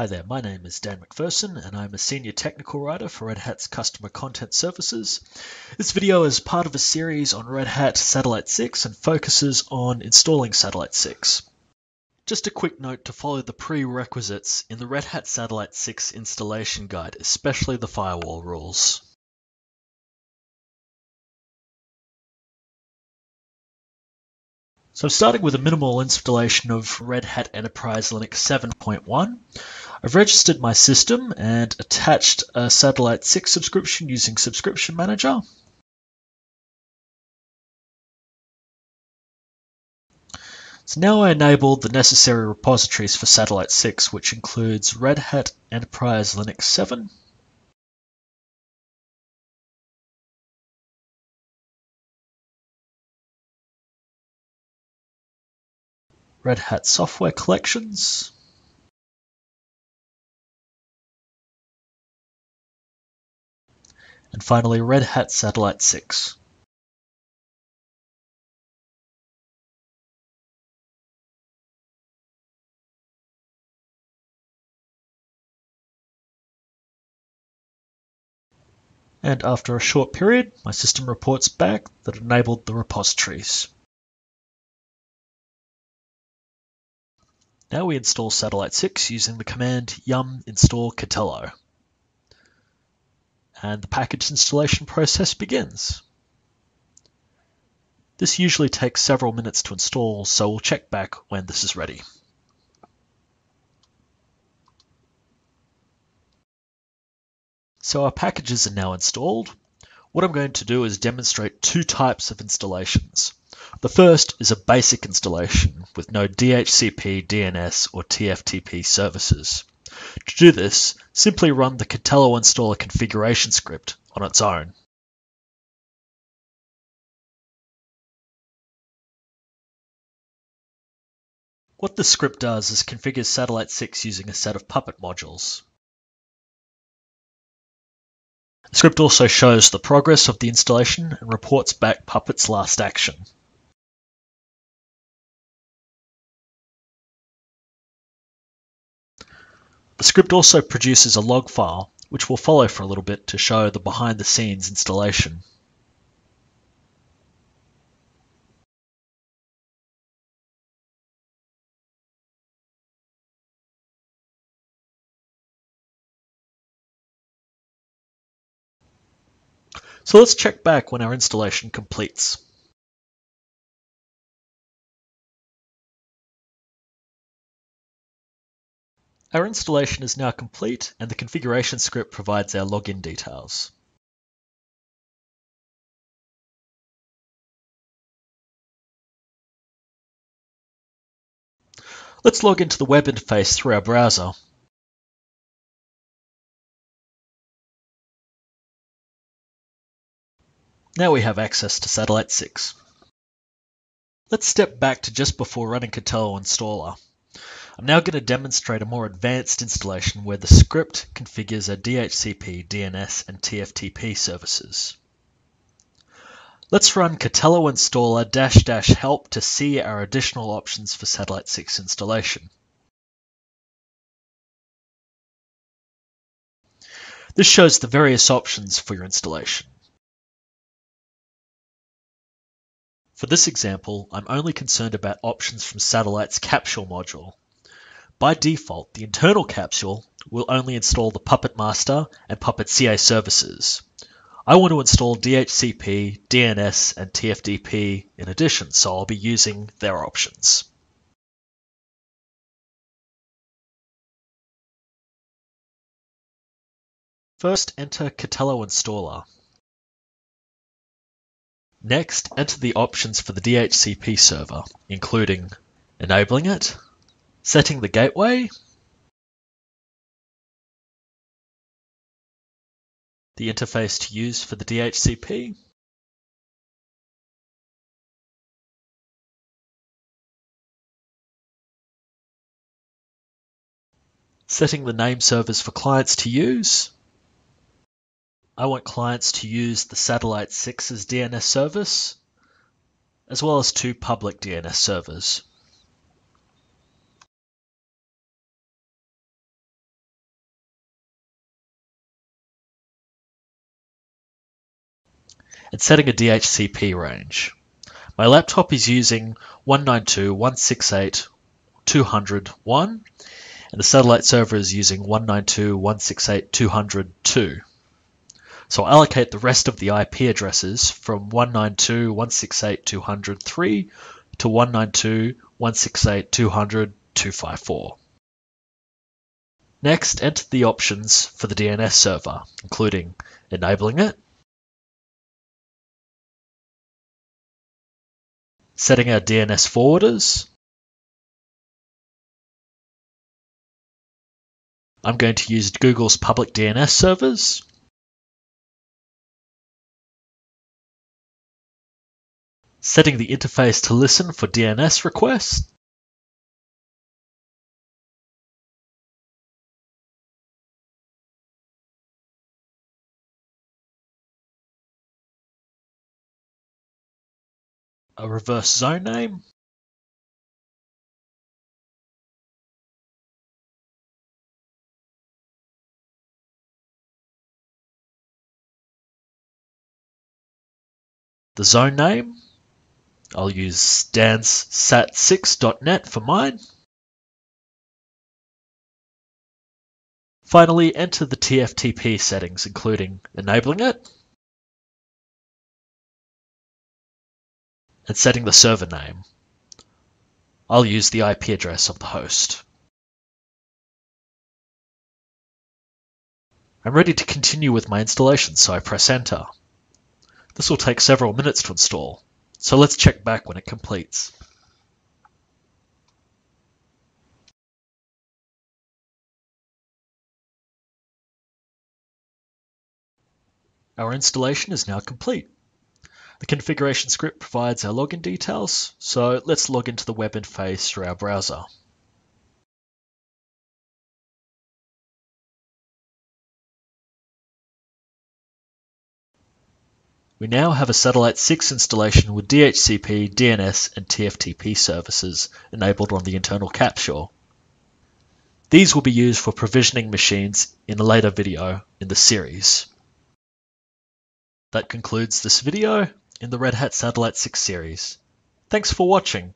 Hi there, my name is Dan McPherson and I'm a Senior Technical Writer for Red Hat's Customer Content Services. This video is part of a series on Red Hat Satellite 6 and focuses on installing Satellite 6. Just a quick note to follow the prerequisites in the Red Hat Satellite 6 installation guide, especially the firewall rules. So I'm starting with a minimal installation of Red Hat Enterprise Linux 7.1. I've registered my system and attached a Satellite 6 subscription using Subscription Manager. So now I enabled the necessary repositories for Satellite 6, which includes Red Hat Enterprise Linux 7, Red Hat Software Collections, and finally Red Hat Satellite 6. And after a short period, my system reports back that it enabled the repositories. Now we install Satellite 6 using the command yum install Katello. And the package installation process begins. This usually takes several minutes to install, so we'll check back when this is ready. So our packages are now installed. What I'm going to do is demonstrate two types of installations. The first is a basic installation with no DHCP, DNS, or TFTP services. To do this, simply run the Katello Installer configuration script on its own. What this script does is configure Satellite 6 using a set of Puppet modules. The script also shows the progress of the installation and reports back Puppet's last action. The script also produces a log file, which we'll follow for a little bit to show the behind-the-scenes installation. So let's check back when our installation completes. Our installation is now complete and the configuration script provides our login details. Let's log into the web interface through our browser. Now we have access to Satellite 6. Let's step back to just before running Katello Installer. I'm now going to demonstrate a more advanced installation where the script configures our DHCP, DNS, and TFTP services. Let's run Katello installer --help to see our additional options for Satellite 6 installation. This shows the various options for your installation. For this example, I'm only concerned about options from Satellite's capsule module. By default, the internal capsule will only install the Puppet Master and Puppet CA services. I want to install DHCP, DNS, and TFTP in addition, so I'll be using their options. First, enter Katello Installer. Next, enter the options for the DHCP server, including enabling it, setting the gateway, the interface to use for the DHCP, setting the name servers for clients to use. I want clients to use the Satellite 6's DNS service, as well as two public DNS servers. and setting a DHCP range. My laptop is using 192.168.200.1 and the satellite server is using 192.168.200.2. So I'll allocate the rest of the IP addresses from 192.168.200.3 to 192.168.200.254. Next, enter the options for the DNS server, including enabling it, setting our DNS forwarders. I'm going to use Google's public DNS servers. Setting the interface to listen for DNS requests. A reverse zone name. The zone name, I'll use Dan's sat6.net for mine. Finally, enter the TFTP settings, including enabling it and setting the server name. I'll use the IP address of the host. I'm ready to continue with my installation, so I press enter. This will take several minutes to install, so let's check back when it completes. Our installation is now complete. The configuration script provides our login details, so let's log into the web interface through our browser. We now have a Satellite 6 installation with DHCP, DNS, and TFTP services enabled on the internal capture. These will be used for provisioning machines in a later video in the series. That concludes this video in the Red Hat Satellite 6 series. Thanks for watching.